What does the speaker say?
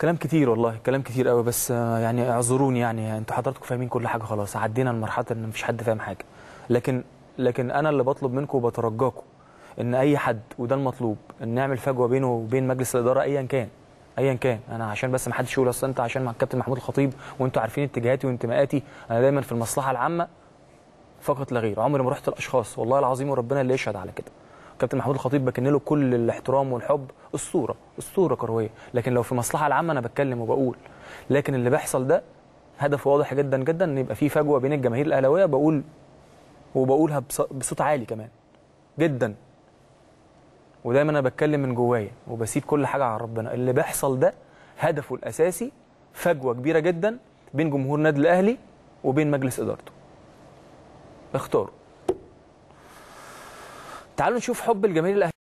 كلام كتير والله، كلام كتير قوي، بس يعني اعذروني، يعني انتوا حضراتكم فاهمين كل حاجه، خلاص عدينا لمرحله ان مفيش حد فاهم حاجه. لكن انا اللي بطلب منكم وبترجاكم ان اي حد، وده المطلوب، ان نعمل فجوه بينه وبين مجلس الاداره ايا كان. انا عشان بس ما حدش يقول اصل انت عشان مع الكابتن محمود الخطيب وانتوا عارفين اتجاهاتي وانتماءاتي، انا دايما في المصلحه العامه فقط لا غير، عمري ما رحت الاشخاص والله العظيم، وربنا اللي يشهد على كده. كابتن محمود الخطيب بكن له كل الاحترام والحب، اسطوره كرويه، لكن لو في المصلحه العامه انا بتكلم وبقول، لكن اللي بيحصل ده هدف واضح جدا جدا، ان يبقى في فجوه بين الجماهير الاهلاويه، وبقولها بصوت عالي كمان جدا، ودايما انا بتكلم من جوايا وبسيب كل حاجه على ربنا. اللي بيحصل ده هدفه الاساسي فجوه كبيره جدا بين جمهور نادي الاهلي وبين مجلس ادارته. اختاروا. تعالوا نشوف حب الجماهير الأهلية.